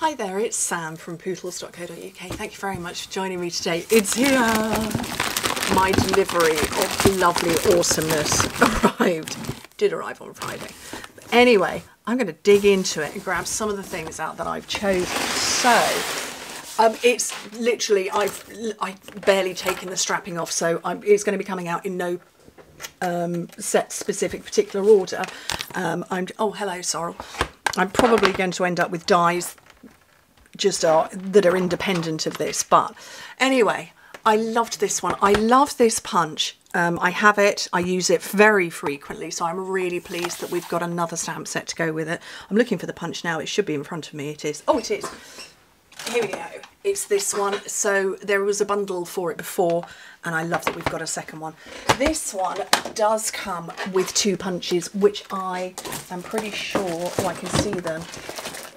Hi there, it's Sam from pootles.co.uk. Thank you very much for joining me today. It's here! My delivery of the lovely awesomeness arrived. Did arrive on Friday. But anyway, I'm going to dig into it and grab some of the things out that I've chosen. So, it's literally, I've barely taken the strapping off, so it's going to be coming out in no set specific particular order. Oh, hello, Sorrel. I'm probably going to end up with dies that are independent of this, but anyway, I loved this one. I love this punch. I have it, I use it very frequently, so I'm really pleased that we've got another stamp set to go with it. I'm looking for the punch now, it should be in front of me. It is. Oh, it is. Here we go. It's this one. So there was a bundle for it before, and I love that we've got a second one. This one does come with two punches, which I am pretty sure, oh, I can see them.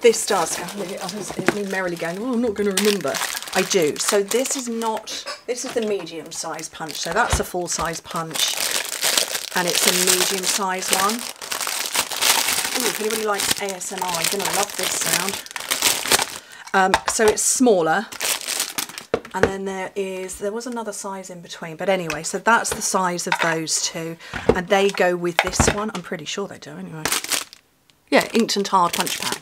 This does. I was merrily going, oh, I'm not going to remember. I do. So this is not, this is the medium size punch. So that's a full size punch, and it's a medium size one. Ooh, if anybody likes ASMR, I'm going to love this sound. So it's smaller, and then there was another size in between, but anyway, so that's the size of those two, and they go with this one. I'm pretty sure they do anyway. Yeah, Inked and Tiled punch pack.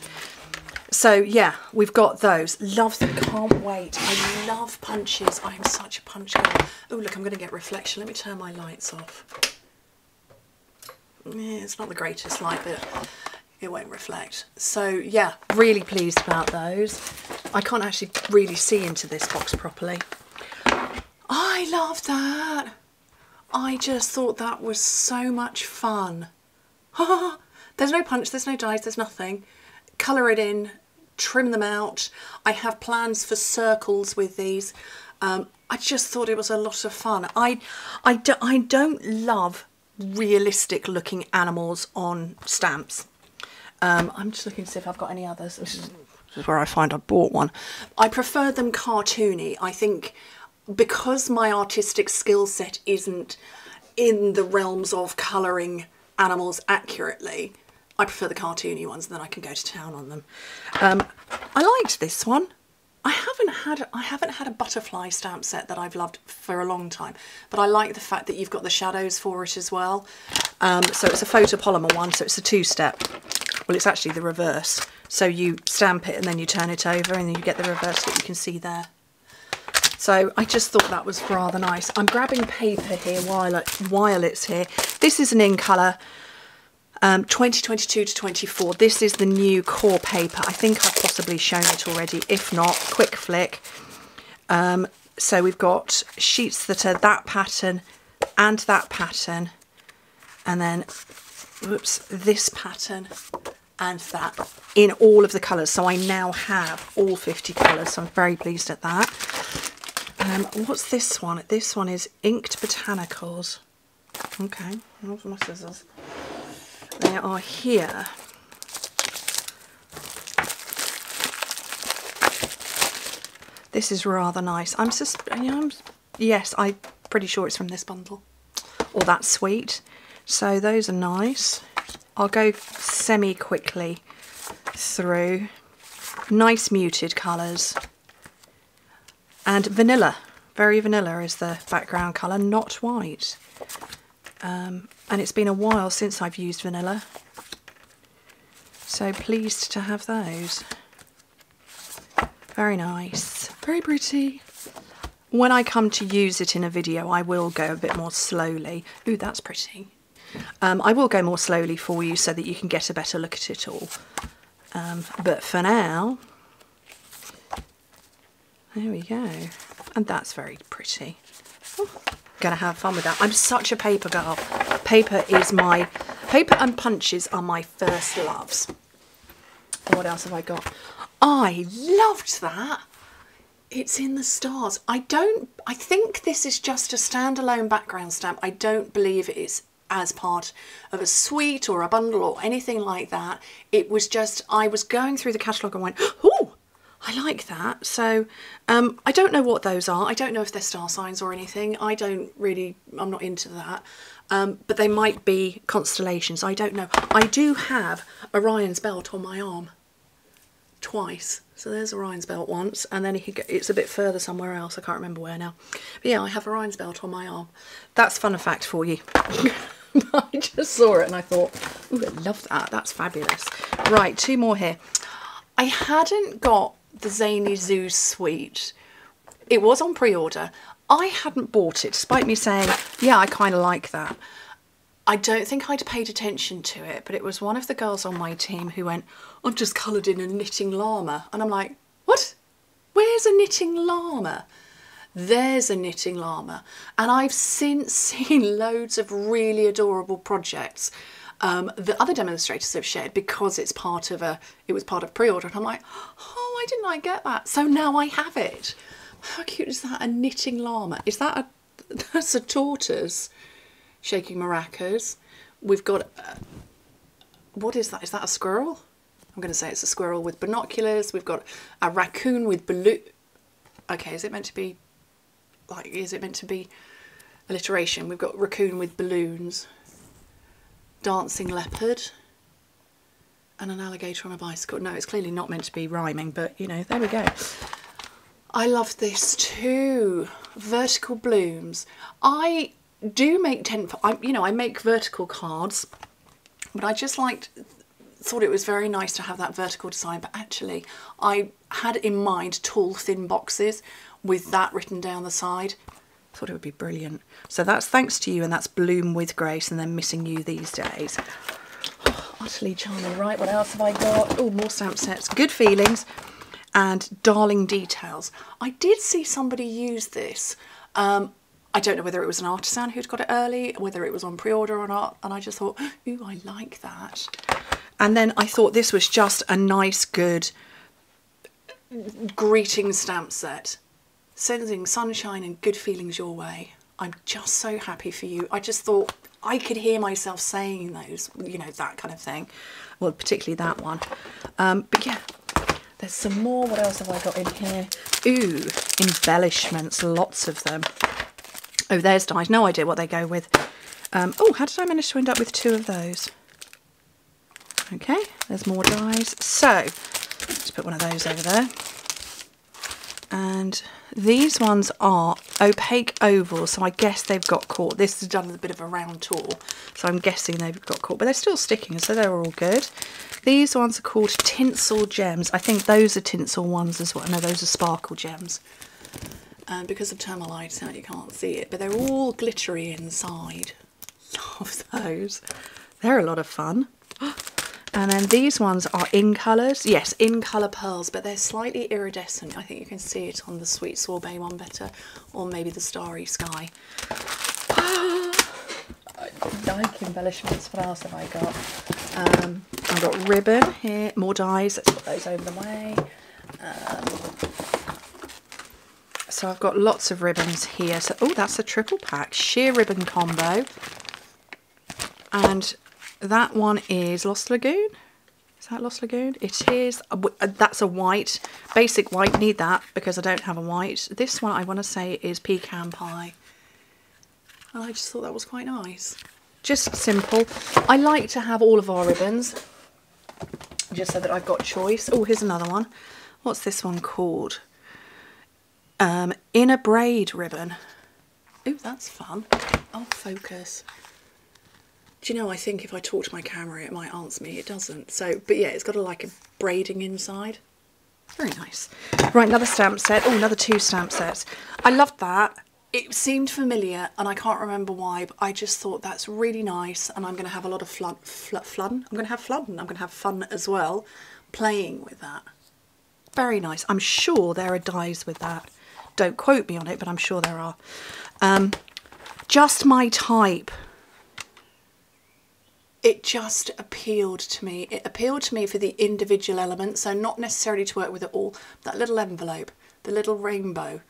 So yeah, we've got those. Love them, can't wait. I love punches. I am such a punch girl. Oh look, I'm going to get reflection. Let me turn my lights off. Yeah, it's not the greatest light, but it won't reflect. So yeah, really pleased about those. I can't actually really see into this box properly. I love that. I just thought that was so much fun. There's no punch, there's no dies, there's nothing. Colour it in, trim them out. I have plans for circles with these. I just thought it was a lot of fun. I don't love realistic looking animals on stamps. I'm just looking to see if I've got any others. This is where I find I bought one. I prefer them cartoony. I think because my artistic skill set isn't in the realms of colouring animals accurately, I prefer the cartoony ones, and then I can go to town on them. I liked this one. I haven't had a butterfly stamp set that I've loved for a long time, but I like the fact that you've got the shadows for it as well. So it's a photopolymer one, so it's a two-step. Well, it's actually the reverse. So you stamp it and then you turn it over and then you get the reverse that you can see there. So I just thought that was rather nice. I'm grabbing paper here while it's here. This is an in colour 2022 to 24. This is the new core paper. I think I've possibly shown it already. If not, quick flick. So we've got sheets that are that pattern and that pattern. And then, whoops, this pattern and that in all of the colours. So I now have all 50 colours, so I'm very pleased at that. What's this one? This one is Inked Botanicals. Okay, where's my scissors? They are here. This is rather nice. Yes, I'm pretty sure it's from this bundle. Or that suite. So those are nice. I'll go semi-quickly through. Nice muted colours. And vanilla. Very vanilla is the background colour, not white. And it's been a while since I've used vanilla. So pleased to have those. Very nice. Very pretty. When I come to use it in a video, I will go a bit more slowly. Ooh, that's pretty. I will go more slowly for you so that you can get a better look at it all. But for now, there we go. And that's very pretty. Oh, gonna have fun with that. I'm such a paper girl. Paper and punches are my first loves. What else have I got? I loved that. It's in the stars. I think this is just a standalone background stamp. I don't believe it is as part of a suite or a bundle or anything like that. It was just, I was going through the catalogue and went, oh, I like that. So I don't know what those are. I don't know if they're star signs or anything. I don't really, I'm not into that. But they might be constellations. I don't know. I do have Orion's belt on my arm. twice. So there's a Rhine's belt once, and then it's a bit further somewhere else. I can't remember where now. But yeah, I have a Rhine's belt on my arm. That's fun fact for you. I just saw it and I thought, ooh, I love that. That's fabulous. Right, two more here. I hadn't got the Zany Zoo Suite. It was on pre-order. I hadn't bought it, despite me saying, yeah, I kind of like that. I don't think I'd paid attention to it, but it was one of the girls on my team who went, I've just coloured in a knitting llama. And I'm like, what? Where's a knitting llama? There's a knitting llama. And I've since seen loads of really adorable projects that other demonstrators have shared because it's part of it was part of pre-order. And I'm like, oh, why didn't I get that? So now I have it. How cute is that? A knitting llama. Is that that's a tortoise shaking maracas. We've got, what is that? Is that a squirrel? I'm going to say it's a squirrel with binoculars. We've got a raccoon with balloon. Okay, is it meant to be, like, is it meant to be alliteration? We've got raccoon with balloons, dancing leopard, and an alligator on a bicycle. No, it's clearly not meant to be rhyming, but, you know, there we go. I love this too. Vertical Blooms. I do make I make vertical cards, but I just thought it was very nice to have that vertical design. But actually, I had in mind tall, thin boxes with that written down the side. Thought it would be brilliant. So that's Thanks to You, and that's Bloom with Grace, and then Missing You These Days. Oh, utterly charming. Right, what else have I got? Oh, more stamp sets. Good Feelings. And Darling Details. I did see somebody use this. I don't know whether it was an artisan who'd got it early, whether it was on pre-order or not, and I just thought, ooh, I like that. And then I thought this was just a nice, good greeting stamp set. Sending Sunshine and Good Feelings Your Way. I'm just so happy for you. I just thought I could hear myself saying those, you know, that kind of thing. Well, particularly that one. But yeah. There's some more. What else have I got in here? Ooh, embellishments, lots of them. Oh, there's dies. No idea what they go with. Oh, how did I manage to end up with two of those? Okay, there's more dies. So, let's put one of those over there. And these ones are opaque ovals, so I guess they've got caught. This is done with a bit of a round tool, so I'm guessing they've got caught, but they're still sticking, so they're all good. These ones are called tinsel gems. I think those are tinsel ones as well. No, those are sparkle gems. Because of thermal light out, you can't see it, but they're all glittery inside. Love those. They're a lot of fun. And then these ones are in colours. Yes, in colour pearls, but they're slightly iridescent. I think you can see it on the Sweet Sorbet one better, or maybe the Starry Sky. I like embellishments. What else have I got? I've got ribbon here, more dies. Let's put those over the way. So I've got lots of ribbons here. So, oh, that's a triple pack, sheer ribbon combo. And that one is Lost Lagoon. Is that Lost Lagoon? It is. That's a white, basic white. Need that because I don't have a white. This one I want to say is Pecan Pie. And I just thought that was quite nice. Just simple. I like to have all of our ribbons just so that I've got choice. Oh, here's another one. What's this one called? Inner Braid Ribbon. Ooh, that's fun. Oh, focus. Do you know, I think if I talk to my camera, it might answer me. It doesn't. So, but yeah, it's got a braiding inside. Very nice. Right, another stamp set. Oh, another two stamp sets. I loved that. It seemed familiar, and I can't remember why, but I just thought that's really nice, and I'm going to have a lot of fun. I'm going to have fun, and I'm going to have fun as well, playing with that. Very nice. I'm sure there are dies with that. Don't quote me on it, but I'm sure there are. Just My Type. It just appealed to me. It appealed to me for the individual elements, so not necessarily to work with it all. That little envelope, the little rainbow,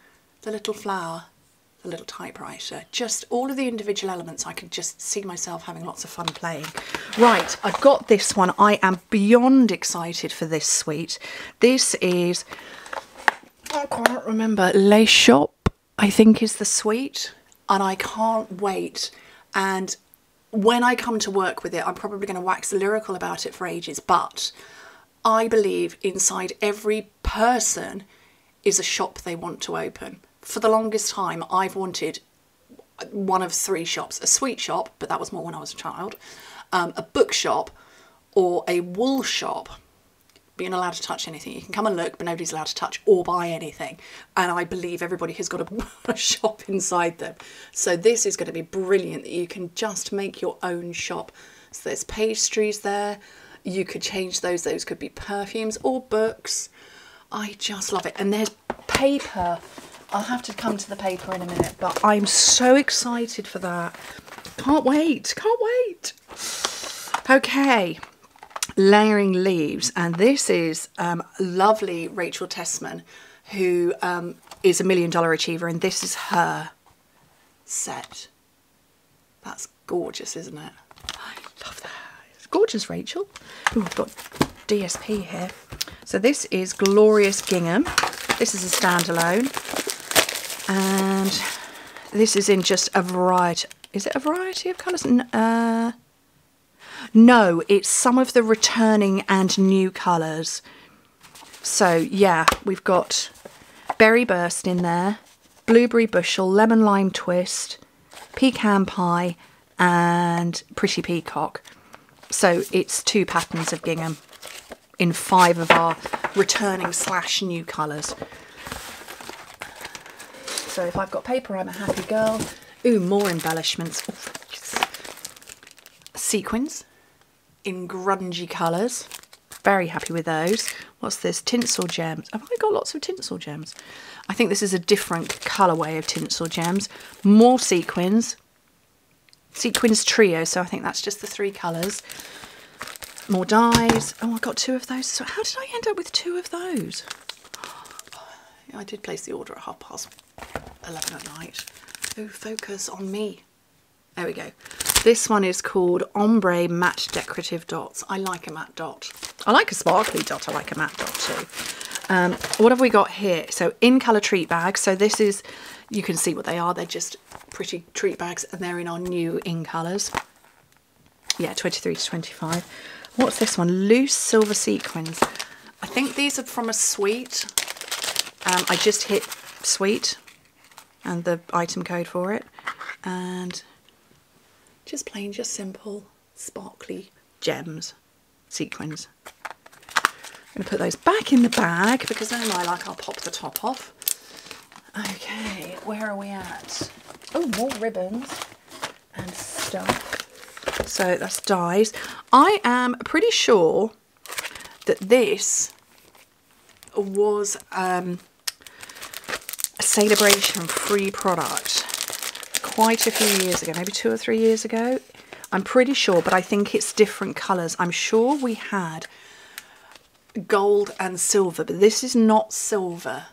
the little flower, the little typewriter, just all of the individual elements. I could just see myself having lots of fun playing. Right, I've got this one. I am beyond excited for this suite. This is, I can't remember, Les Shoppes, I think is the suite, and I can't wait. And when I come to work with it, I'm probably going to wax lyrical about it for ages, but I believe inside every person is a shop they want to open. For the longest time, I've wanted one of three shops: a sweet shop, but that was more when I was a child, a bookshop, or a wool shop. But you're not allowed to touch anything. You can come and look, but nobody's allowed to touch or buy anything. And I believe everybody has got a shop inside them. So this is going to be brilliant, that you can just make your own shop. So there's pastries there. You could change those. Those could be perfumes or books. I just love it. And there's paper. I'll have to come to the paper in a minute, but I'm so excited for that. Can't wait, can't wait. Okay, Layering Leaves. And this is lovely Rachel Tessman, who is a $1 Million Achiever, and this is her set. That's gorgeous, isn't it? I love that. It's gorgeous, Rachel. Oh, I've got DSP here. So this is Glorious Gingham. This is a standalone. And this is in just a variety. Is it a variety of colours? No, it's some of the returning and new colours. So yeah, we've got Berry Burst in there, Blueberry Bushel, Lemon Lime Twist, Pecan Pie, and Pretty Peacock. So it's two patterns of gingham in five of our returning / new colours. So if I've got paper, I'm a happy girl. Ooh, more embellishments. Oh, yes. Sequins in grungy colours. Very happy with those. What's this? Tinsel Gems. Have I got lots of Tinsel Gems? I think this is a different colourway of Tinsel Gems. More sequins. Sequins Trio. So I think that's just the three colours. More dyes. Oh, I got two of those. So how did I end up with two of those? I did place the order at 11:30 at night. Oh, focus on me. There we go. This one is called Ombre Matte Decorative Dots. I like a matte dot. I like a sparkly dot. I like a matte dot too. What have we got here? So in colour treat bags. So this is, you can see what they are. They're just pretty treat bags, and they're in our new in colours. Yeah, 23 to 25. What's this one? Loose Silver Sequins. I think these are from a suite. I just hit suite and the item code for it, and just plain, just simple, sparkly gems, sequins. I'm going to put those back in the bag because then I like, I'll pop the top off. Okay, where are we at? Oh, more ribbons and stuff. So that's dyes. I am pretty sure that this was... Sale-A-Bration free product quite a few years ago, maybe 2 or 3 years ago, I'm pretty sure, but I think it's different colours. I'm sure we had gold and silver, but this is not silver,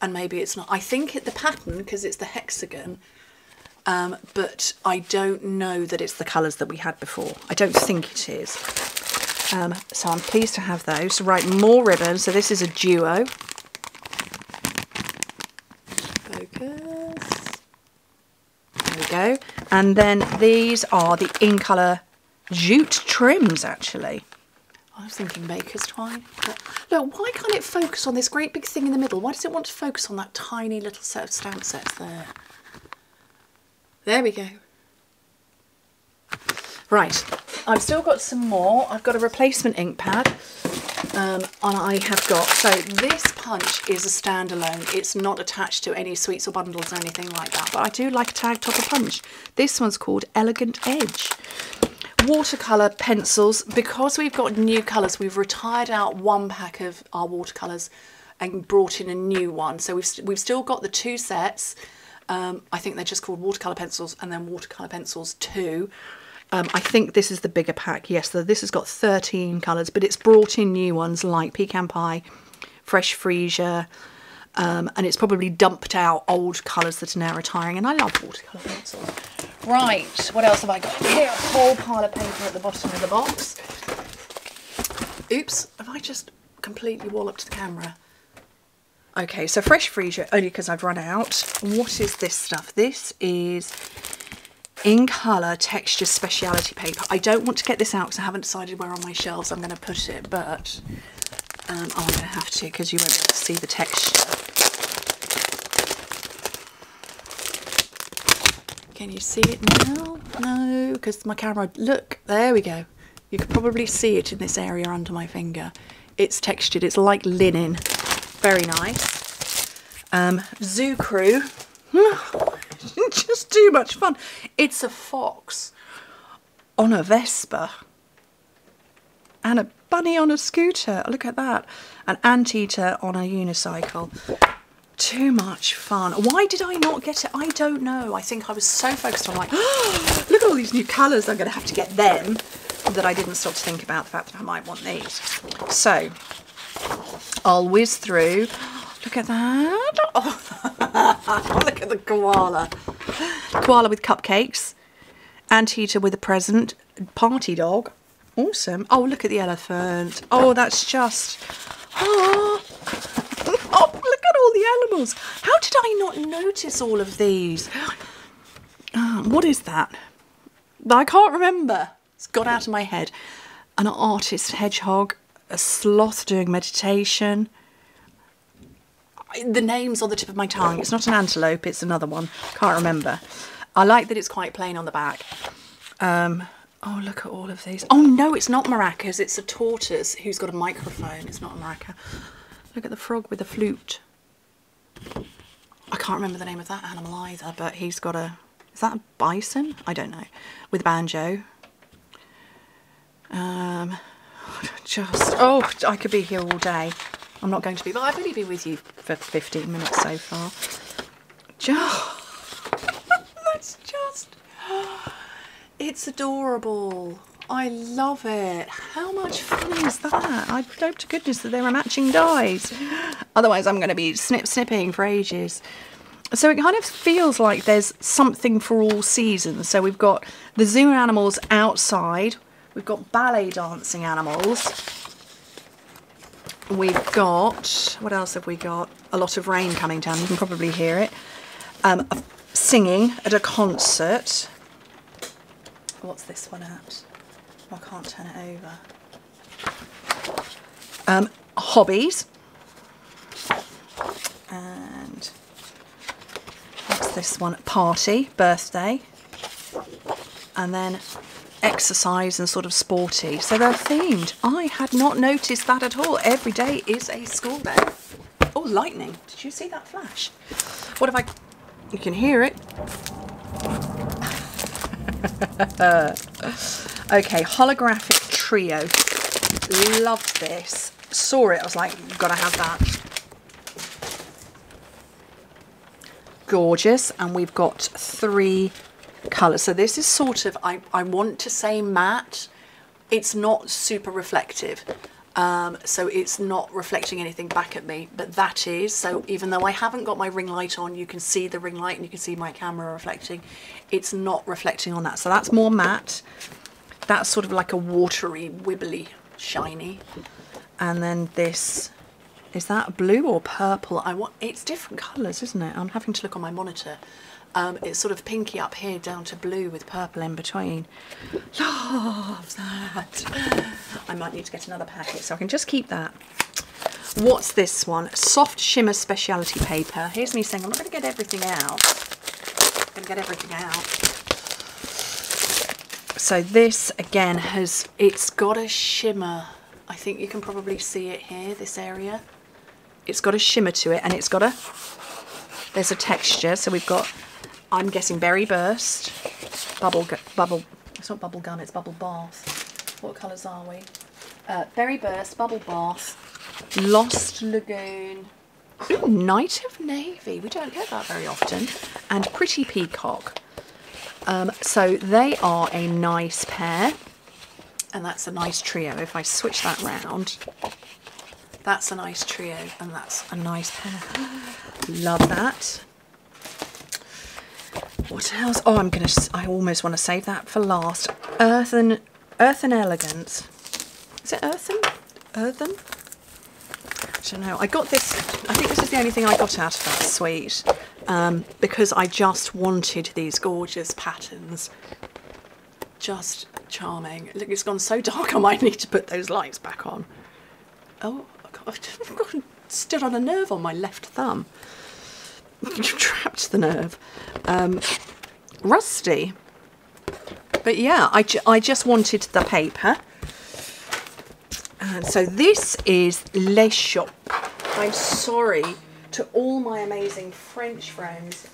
and maybe it's not. I think the pattern, because it's the hexagon, but I don't know that it's the colours that we had before. I don't think it is. So I'm pleased to have those. Right, more ribbons. So this is a duo. Go. And then these are the in colour jute trims, actually. I was thinking baker's twine. But look, why can't it focus on this great big thing in the middle? Why does it want to focus on that tiny little set of stamp sets there? There we go. Right, I've still got some more. I've got a replacement ink pad, and I have got, so this punch is a standalone. It's not attached to any suites or bundles or anything like that, but I do like a tag topper punch. This one's called Elegant Edge. Watercolour pencils. Because we've got new colours, we've retired out one pack of our watercolours and brought in a new one. So we've still got the two sets. I think they're just called Watercolour Pencils and then Watercolour Pencils 2. I think this is the bigger pack, yes. So this has got 13 colours, but it's brought in new ones like Pecan Pie, Fresh Freesia, and it's probably dumped out old colours that are now retiring, and I love watercolour pencils. Right, what else have I got here? A whole pile of paper at the bottom of the box. Oops, have I just completely walloped the camera? Okay, so Fresh Freesia, only because I've run out. What is this stuff? This is... in colour texture speciality paper. I don't want to get this out because I haven't decided where on my shelves I'm going to put it, but I'm going to have to because you won't be able to see the texture. Can you see it now? No, because my camera, look, there we go. You can probably see it in this area under my finger. It's textured, it's like linen, very nice. Zoo Crew, just too much fun. It's a fox on a Vespa and a bunny on a scooter, look at that. An anteater on a unicycle. Too much fun. Why did I not get it? I don't know. I think I was so focused on like, oh, look at all these new colours, I'm going to have to get them, that I didn't stop to think about the fact that I might want these. So I'll whiz through. Look at that. Oh, look at the koala. Koala with cupcakes. Anteater with a present. Party dog. Awesome. Oh, look at the elephant. Oh, that's just... Oh. Oh, look at all the animals. How did I not notice all of these? Oh, what is that? I can't remember. It's got out of my head. An artist hedgehog, a sloth doing meditation. The name's on the tip of my tongue. It's not an antelope, it's another one. Can't remember. I like that it's quite plain on the back. Oh, look at all of these. Oh no, it's not maracas. It's a tortoise who's got a microphone. It's not a maraca. Look at the frog with the flute. I can't remember the name of that animal either, but he's got a... Is that a bison? I don't know. With a banjo. Oh, I could be here all day. I'm not going to be, but I've only been with you for 15 minutes so far. That's just... It's adorable. I love it. How much fun is that? I hope to goodness that there are matching dies. Otherwise I'm going to be snipping for ages. So it kind of feels like there's something for all seasons. So we've got the zoo animals outside. We've got ballet dancing animals. We've got, what else have we got? A lot of rain coming down. You can probably hear it. Singing at a concert. What's this one at? I can't turn it over. Hobbies. And what's this one? Party, birthday. And then exercise and sort of sporty. So they're themed. I had not noticed that at all. Every day is a school day. Oh, lightning. Did you see that flash? What if I... You can hear it. Okay, holographic trio. Loved this. Saw it, I was like, gotta have that. Gorgeous. And we've got 3 colours. So this is sort of, I want to say matte. It's not super reflective. So it's not reflecting anything back at me, but that is. So even though I haven't got my ring light on, you can see the ring light and you can see my camera reflecting. It's not reflecting on that. So that's more matte. That's sort of like a watery, wibbly, shiny. And then this, is that blue or purple? It's different colours, isn't it? I'm having to look on my monitor. It's sort of pinky up here down to blue with purple in between. Love that. I might need to get another packet so I can just keep that. What's this one? Soft Shimmer Speciality Paper. Here's me saying I'm not going to get everything out. I'm going to get everything out. So this again has, it's got a shimmer. I think you can probably see it here, this area. It's got a shimmer to it and it's got a, there's a texture. So we've got, I'm guessing Berry Burst, it's not bubble gum, it's bubble bath. What colours are we? Berry Burst, bubble bath, Lost Lagoon, ooh, Night of Navy, we don't get that very often, and Pretty Peacock. So they are a nice pair, and that's a nice trio. If I switch that round, that's a nice trio, and that's a nice pair. Love that. What else? Oh, I almost want to save that for last. Earthen Elegance. Is it Earthen? Earthen? I don't know. I got this, I think this is the only thing I got out of that suite. because I just wanted these gorgeous patterns. Just charming. Look, it's gone so dark I might need to put those lights back on. Oh, I've got stood on a nerve on my left thumb. Trapped the nerve. Rusty. But yeah, I just wanted the paper. And so this is Les Shoppes. I'm sorry to all my amazing French friends.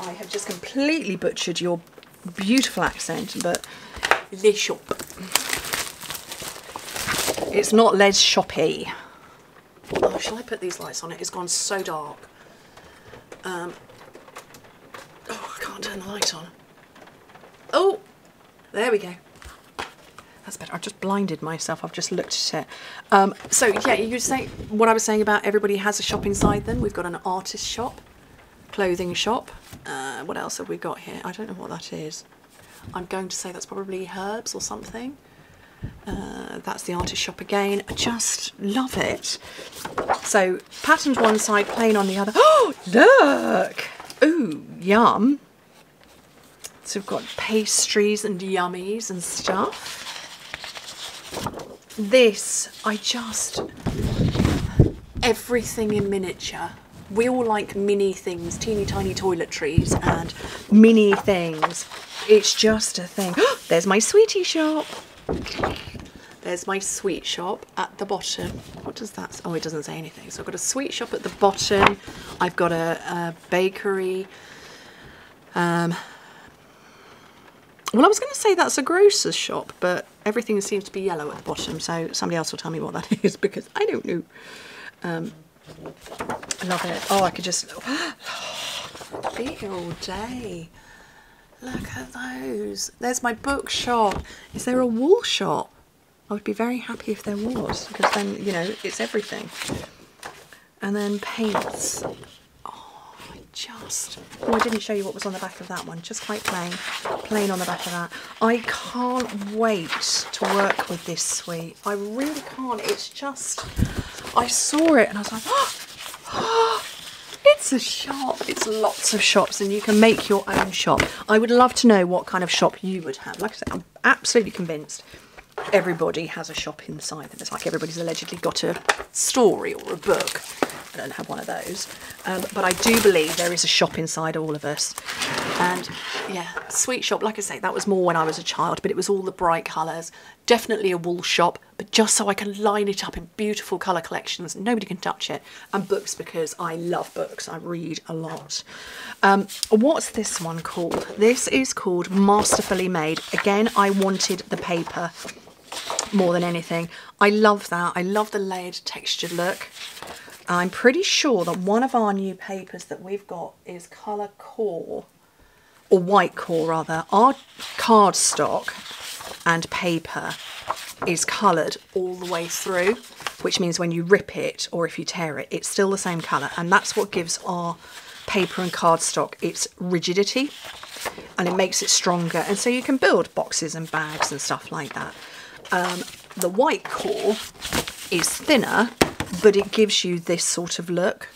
I have just completely butchered your beautiful accent, but Les Shoppes. It's not Les Shoppes. Oh, shall I put these lights on it? It's gone so dark. Oh, I can't turn the light on. Oh, there we go. That's better. I've just blinded myself. I've just looked at it. So yeah, you say what I was saying about everybody has a shop inside them. We've got an artist shop, clothing shop. What else have we got here? I don't know what that is. I'm going to say that's probably herbs or something. That's the artist shop again. I just love it. So patterned one side, plain on the other. Oh, look! Ooh, yum. So we've got pastries and yummies and stuff. This, I just, everything in miniature. We all like mini things, teeny tiny toiletries and mini things. It's just a thing. There's my sweetie shop. There's my sweet shop at the bottom. What does that say? Oh, it doesn't say anything. So I've got a sweet shop at the bottom. I've got a bakery. Well, I was going to say that's a grocer's shop, but everything seems to be yellow at the bottom, so somebody else will tell me what that is because I don't know. I love it. Oh, I could just be here all day. Look at those. There's my bookshop. Is there a wool shop? I would be very happy if there was, because then, you know, it's everything. And then paints. Oh, I didn't show you what was on the back of that one. Just quite plain on the back of that. I can't wait to work with this suite. I really can't. It's just, I saw it and I was like, oh, it's a shop. It's lots of shops and you can make your own shop. I would love to know what kind of shop you would have. Like I said, I'm absolutely convinced everybody has a shop inside them. It's like everybody's allegedly got a story or a book. I don't have one of those, but I do believe there is a shop inside all of us. And yeah, sweet shop, like I say, that was more when I was a child, but it was all the bright colours. Definitely a wool shop, but just so I can line it up in beautiful colour collections. Nobody can touch it. And books, because I love books. I read a lot. What's this one called? This is called Masterfully Made. Again, I wanted the paper more than anything. I love that. I love the layered textured look. I'm pretty sure that one of our new papers that we've got is colour core, or white core rather. Our cardstock and paper is coloured all the way through, which means when you rip it or if you tear it, it's still the same colour. And that's what gives our paper and cardstock its rigidity, and it makes it stronger. And so you can build boxes and bags and stuff like that. The white core is thinner, but it gives you this sort of look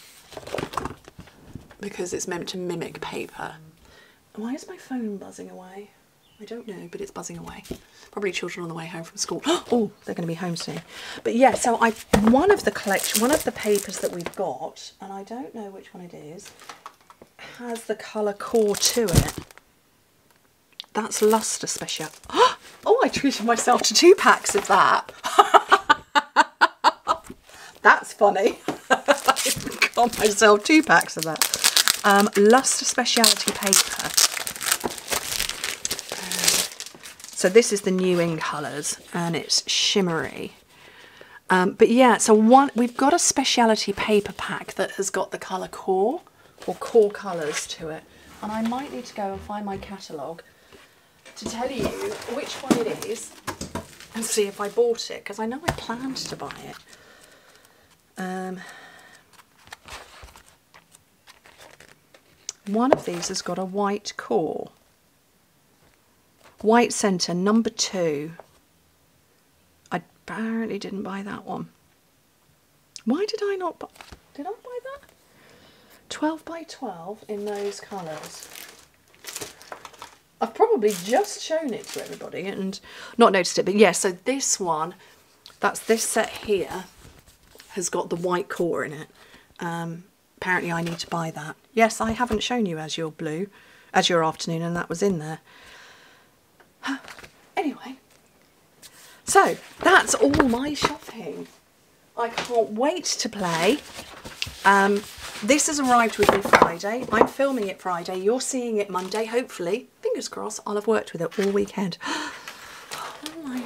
because it's meant to mimic paper. Why is my phone buzzing away? I don't know, but it's buzzing away. Probably children on the way home from school. Oh, they're going to be home soon. But yeah, so one of the papers that we've got, and I don't know which one it is, has the colour core to it. That's Lustre Speciality. Oh, I treated myself to 2 packs of that. That's funny. I got myself 2 packs of that. Lustre Speciality Paper. So this is the new in colours and it's shimmery. But yeah, so we've got a speciality paper pack that has got the colour core or core colours to it. And I might need to go and find my catalogue to tell you which one it is and see if I bought it, because I know I planned to buy it. One of these has got a white core, white centre, number 2. I apparently didn't buy that one. Why did I not buy that? 12 by 12 in those colours. I've probably just shown it to everybody and not noticed it, but yeah, so this one, that's this set here, has got the white core in it. Apparently I need to buy that. Yes, I haven't shown you As Your Blue, As Your Afternoon, and that was in there. Anyway, so that's all my shopping. I can't wait to play. This has arrived with me Friday. I'm filming it Friday. You're seeing it Monday, hopefully. Fingers crossed, I'll have worked with it all weekend. Oh my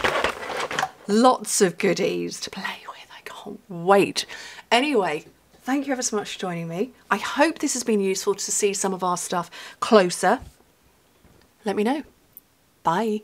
God. Lots of goodies to play with. I can't wait. Anyway, thank you ever so much for joining me. I hope this has been useful to see some of our stuff closer. Let me know. Bye.